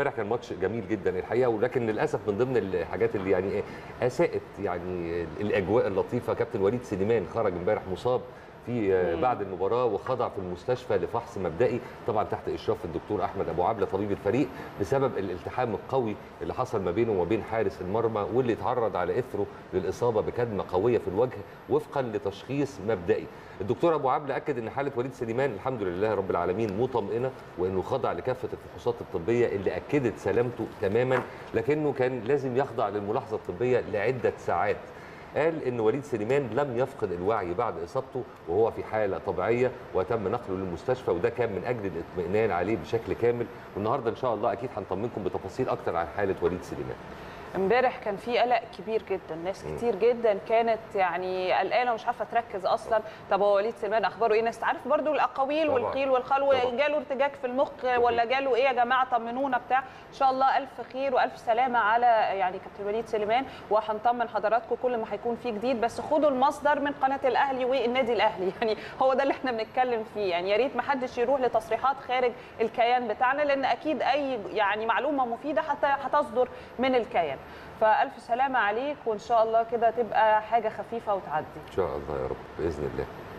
امبارح كان ماتش جميل جدا الحقيقه، ولكن للاسف من ضمن الحاجات اللي يعني اساءت يعني الاجواء اللطيفه، كابتن وليد سليمان خرج امبارح مصاب في بعد المباراه وخضع في المستشفى لفحص مبدئي طبعا تحت اشراف الدكتور احمد ابو عبلة طبيب الفريق، بسبب الالتحام القوي اللي حصل ما بينه وما بين حارس المرمى، واللي اتعرض على اثره للاصابه بكدمه قويه في الوجه وفقا لتشخيص مبدئي. الدكتور ابو عبلة اكد ان حاله وليد سليمان الحمد لله رب العالمين مطمئنه، وانه خضع لكافه الفحوصات الطبيه اللي اكدت سلامته تماما، لكنه كان لازم يخضع للملاحظه الطبيه لعده ساعات. قال إن وليد سليمان لم يفقد الوعي بعد إصابته وهو في حالة طبيعية، وتم نقله للمستشفى، وده كان من أجل الاطمئنان عليه بشكل كامل. والنهاردة إن شاء الله أكيد هنطمنكم بتفاصيل أكتر عن حالة وليد سليمان. امبارح كان في قلق كبير جدا، ناس كتير جدا كانت يعني قلقانه ومش عارفه تركز اصلا. طب هو وليد سليمان اخباره ايه؟ ناس تعرف برضو الاقاويل والقيل والخلو، جاله ارتجاج في المخ ولا جاله ايه يا جماعه؟ طمنونا بتاع. ان شاء الله الف خير والف سلامه على يعني كابتن وليد سليمان، وهنطمن حضراتكم كل ما هيكون فيه جديد. بس خدوا المصدر من قناه الاهلي والنادي الاهلي، يعني هو ده اللي احنا بنتكلم فيه. يعني يا ريت ما حدش يروح لتصريحات خارج الكيان بتاعنا، لان اكيد اي يعني معلومه مفيده حتى هتصدر من الكيان. فألف سلامة عليك، وإن شاء الله كده تبقى حاجة خفيفة وتعدي إن شاء الله يا رب بإذن الله.